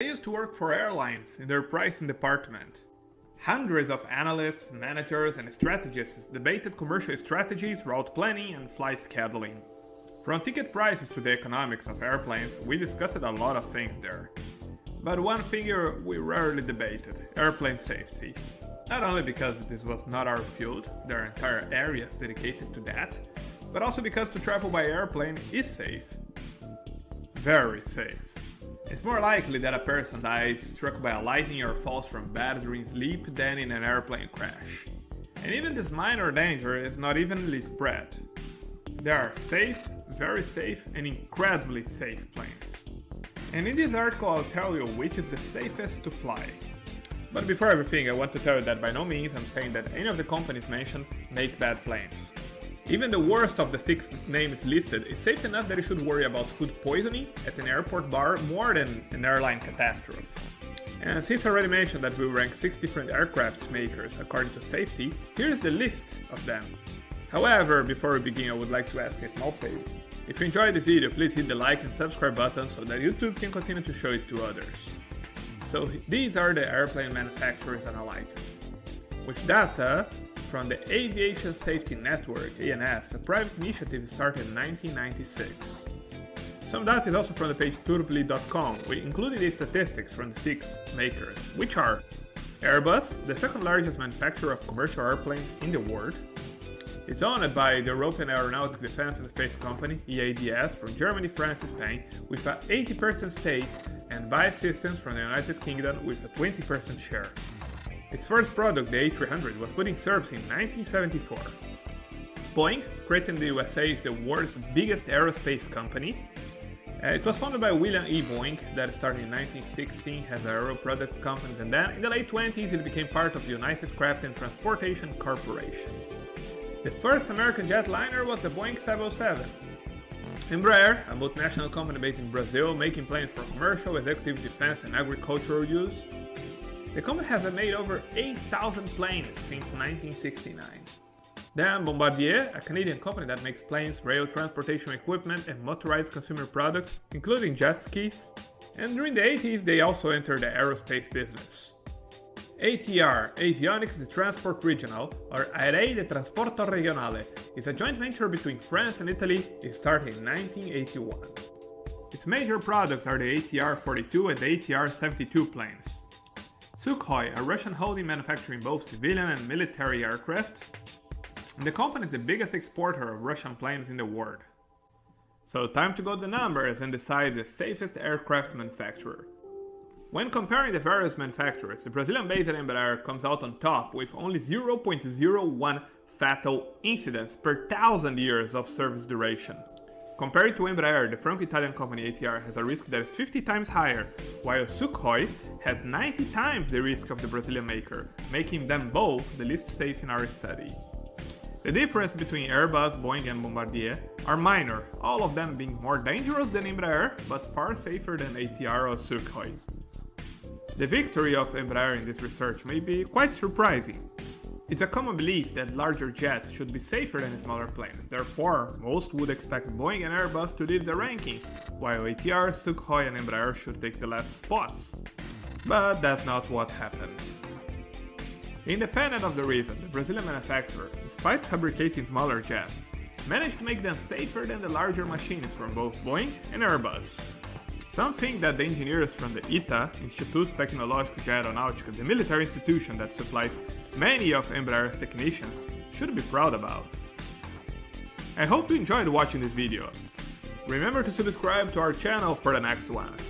I used to work for airlines in their pricing department. Hundreds of analysts, managers and strategists debated commercial strategies, route planning and flight scheduling. From ticket prices to the economics of airplanes, we discussed a lot of things there. But one figure we rarely debated, airplane safety. Not only because this was not our field, there are entire areas dedicated to that, but also because to travel by airplane is safe. Very safe. It's more likely that a person dies struck by lightning or falls from bed during sleep than in an airplane crash. And even this minor danger is not evenly spread. There are safe, very safe and incredibly safe planes. And in this article I'll tell you which is the safest to fly. But before everything I want to tell you that by no means I'm saying that any of the companies mentioned make bad planes. Even the worst of the six names listed is safe enough that you should worry about food poisoning at an airport bar more than an airline catastrophe. And since I already mentioned that we rank 6 different aircraft makers according to safety, here is the list of them. However, before we begin I would like to ask a small favor. If you enjoyed this video, please hit the like and subscribe button so that YouTube can continue to show it to others. So these are the airplane manufacturers analyzed. With data from the Aviation Safety Network, ANS, a private initiative started in 1996. Some data is also from the page turbli.com, we included the statistics from the 6 makers, which are Airbus, the second largest manufacturer of commercial airplanes in the world. It's owned by the European Aeronautic Defence and Space Company, EADS, from Germany, France and Spain, with an 80% stake, and Buy Systems from the United Kingdom with a 20% share. Its first product, the A300, was put in service in 1974. Boeing, created in the USA, is the world's biggest aerospace company. It was founded by William E. Boeing, that started in 1916 as an aero product company, and then in the late 20s it became part of the United Craft and Transportation Corporation. The first American jetliner was the Boeing 707. Embraer, a multinational company based in Brazil, making planes for commercial, executive, defense and agricultural use. The company has made over 8,000 planes since 1969. Then Bombardier, a Canadian company that makes planes, rail transportation equipment and motorized consumer products, including jet skis. And during the 80s they also entered the aerospace business. ATR, Avionics de Transport Regional, or ATR 42, is a joint venture between France and Italy. It started in 1981. Its major products are the ATR 42 and the ATR 72 planes. Sukhoi, a Russian holding manufacturing both civilian and military aircraft, and the company is the biggest exporter of Russian planes in the world. So time to go to the numbers and decide the safest aircraft manufacturer. When comparing the various manufacturers, the Brazilian-based Embraer comes out on top with only 0.01 fatal incidents per 1,000 years of service duration. Compared to Embraer, the Franco-Italian company ATR has a risk that is 50 times higher, while Sukhoi has 90 times the risk of the Brazilian maker, making them both the least safe in our study. The difference between Airbus, Boeing and Bombardier are minor, all of them being more dangerous than Embraer, but far safer than ATR or Sukhoi. The victory of Embraer in this research may be quite surprising. It's a common belief that larger jets should be safer than smaller planes, therefore most would expect Boeing and Airbus to lead the ranking, while ATR, Sukhoi and Embraer should take the last spots. But that's not what happened. Independent of the reason, the Brazilian manufacturer, despite fabricating smaller jets, managed to make them safer than the larger machines from both Boeing and Airbus. Something that the engineers from the ITA, Instituto Tecnológico de Aeronáutica, the military institution that supplies many of Embraer's technicians, should be proud about. I hope you enjoyed watching this video. Remember to subscribe to our channel for the next ones.